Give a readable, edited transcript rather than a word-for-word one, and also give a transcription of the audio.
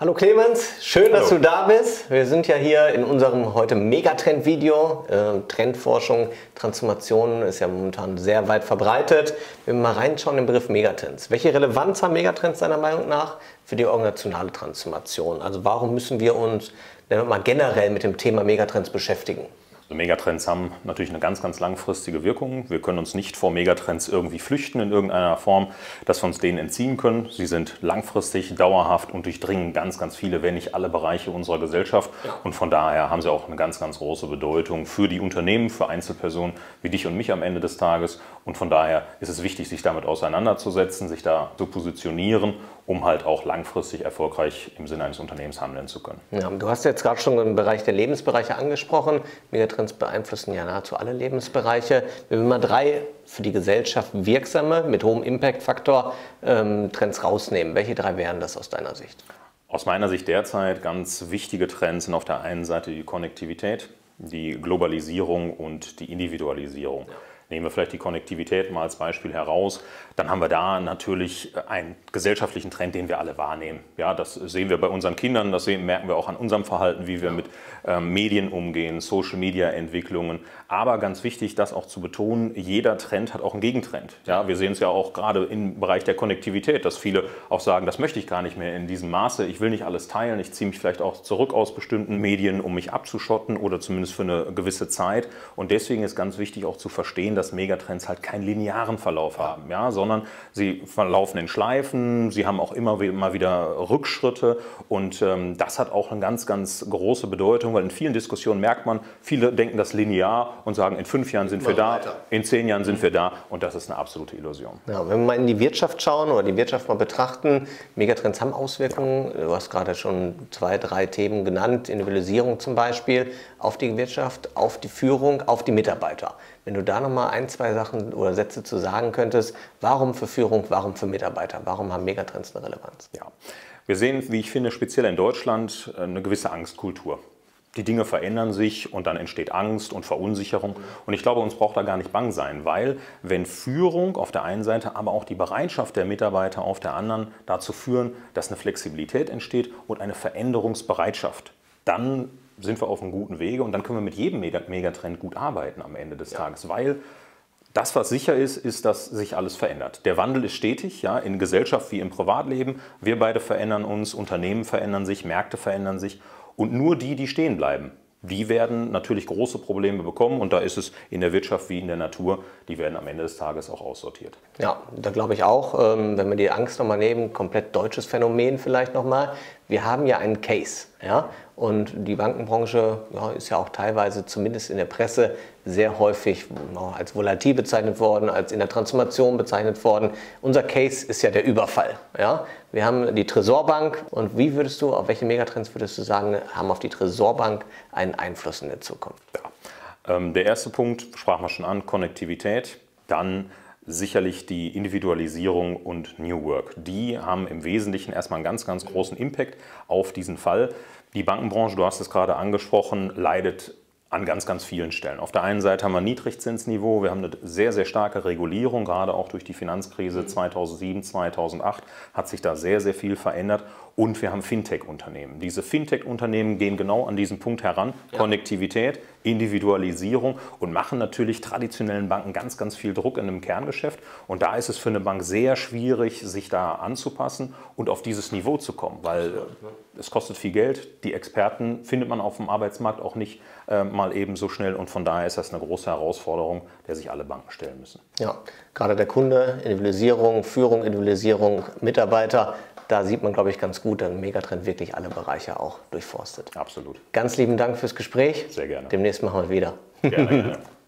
Hallo Clemens, schön, dass du da bist. Wir sind ja hier in unserem heute Megatrend-Video. Trendforschung, Transformation ist ja momentan sehr weit verbreitet. Wir mal reinschauen im Begriff Megatrends. Welche Relevanz haben Megatrends deiner Meinung nach für die organisationale Transformation? Also warum müssen wir uns mal generell mit dem Thema Megatrends beschäftigen? Also Megatrends haben natürlich eine ganz, ganz langfristige Wirkung. Wir können uns nicht vor Megatrends irgendwie flüchten in irgendeiner Form, dass wir uns denen entziehen können. Sie sind langfristig, dauerhaft und durchdringen ganz, ganz viele, wenn nicht alle Bereiche unserer Gesellschaft. Und von daher haben sie auch eine ganz, ganz große Bedeutung für die Unternehmen, für Einzelpersonen wie dich und mich am Ende des Tages. Und von daher ist es wichtig, sich damit auseinanderzusetzen, sich da zu positionieren, um halt auch langfristig erfolgreich im Sinne eines Unternehmens handeln zu können. Ja, du hast jetzt gerade schon den Bereich der Lebensbereiche angesprochen. Megatrends beeinflussen ja nahezu alle Lebensbereiche. Wenn wir mal drei für die Gesellschaft wirksame, mit hohem Impact-Faktor Trends rausnehmen, welche drei wären das aus deiner Sicht? Aus meiner Sicht derzeit ganz wichtige Trends sind auf der einen Seite die Konnektivität, die Globalisierung und die Individualisierung. Ja. Nehmen wir vielleicht die Konnektivität mal als Beispiel heraus, dann haben wir da natürlich einen gesellschaftlichen Trend, den wir alle wahrnehmen. Ja, das sehen wir bei unseren Kindern, das merken wir auch an unserem Verhalten, wie wir mit Medien umgehen, Social-Media-Entwicklungen. Aber ganz wichtig, das auch zu betonen, jeder Trend hat auch einen Gegentrend. Ja, wir sehen es ja auch gerade im Bereich der Konnektivität, dass viele auch sagen, das möchte ich gar nicht mehr in diesem Maße, ich will nicht alles teilen, ich ziehe mich vielleicht auch zurück aus bestimmten Medien, um mich abzuschotten oder zumindest für eine gewisse Zeit. Und deswegen ist ganz wichtig auch zu verstehen, dass Megatrends halt keinen linearen Verlauf haben, ja, sondern sie verlaufen in Schleifen, sie haben auch immer wieder Rückschritte und das hat auch eine ganz, ganz große Bedeutung, weil in vielen Diskussionen merkt man, viele denken das linear und sagen, in 5 Jahren sind wir da, in 10 Jahren sind wir da und das ist eine absolute Illusion. Ja, wenn wir mal in die Wirtschaft schauen oder die Wirtschaft mal betrachten, Megatrends haben Auswirkungen, du hast gerade schon 2, 3 Themen genannt, Individualisierung zum Beispiel, auf die Wirtschaft, auf die Führung, auf die Mitarbeiter. Wenn du da nochmal 1, 2 Sachen oder Sätze zu sagen könntest, warum für Führung, warum für Mitarbeiter, warum haben Megatrends eine Relevanz? Ja, wir sehen, wie ich finde, speziell in Deutschland eine gewisse Angstkultur. Die Dinge verändern sich und dann entsteht Angst und Verunsicherung. Und ich glaube, uns braucht da gar nicht bang sein, weil wenn Führung auf der einen Seite, aber auch die Bereitschaft der Mitarbeiter auf der anderen dazu führen, dass eine Flexibilität entsteht und eine Veränderungsbereitschaft, dann sind wir auf einem guten Wege und dann können wir mit jedem Megatrend gut arbeiten am Ende des Tages, weil das, was sicher ist, ist, dass sich alles verändert. Der Wandel ist stetig, ja, in Gesellschaft wie im Privatleben. Wir beide verändern uns, Unternehmen verändern sich, Märkte verändern sich und nur die, die stehen bleiben, die werden natürlich große Probleme bekommen und da ist es in der Wirtschaft wie in der Natur, die werden am Ende des Tages auch aussortiert. Ja, da glaube ich auch, wenn wir die Angst nochmal nehmen, komplett deutsches Phänomen vielleicht nochmal. Wir haben ja einen Case, ja, und die Bankenbranche ist ja auch teilweise, zumindest in der Presse, sehr häufig als volatil bezeichnet worden, als in der Transformation bezeichnet worden. Unser Case ist ja der Überfall, ja. Wir haben die Tresorbank und wie würdest du, auf welche Megatrends würdest du sagen, haben auf die Tresorbank einen Einfluss in der Zukunft? Ja. Der erste Punkt, sprach man schon an, Konnektivität, dann sicherlich die Individualisierung und New Work. Die haben im Wesentlichen erstmal einen ganz, ganz großen Impact auf diesen Fall. Die Bankenbranche, du hast es gerade angesprochen, leidet an ganz, ganz vielen Stellen. Auf der einen Seite haben wir ein Niedrigzinsniveau, wir haben eine sehr, sehr starke Regulierung, gerade auch durch die Finanzkrise 2007, 2008 hat sich da sehr, sehr viel verändert und wir haben Fintech-Unternehmen. Diese Fintech-Unternehmen gehen genau an diesen Punkt heran, Konnektivität, Individualisierung und machen natürlich traditionellen Banken ganz, ganz viel Druck in einem Kerngeschäft und da ist es für eine Bank sehr schwierig, sich da anzupassen und auf dieses Niveau zu kommen, weil es kostet viel Geld, die Experten findet man auf dem Arbeitsmarkt auch nicht mal eben so schnell und von daher ist das eine große Herausforderung, der sich alle Banken stellen müssen. Ja, gerade der Kunde, Individualisierung, Führung, Individualisierung, Mitarbeiter, da sieht man, glaube ich, ganz gut, dass Megatrend wirklich alle Bereiche auch durchforstet. Absolut. Ganz lieben Dank fürs Gespräch. Sehr gerne. Demnächst machen wir es wieder. Gerne, gerne.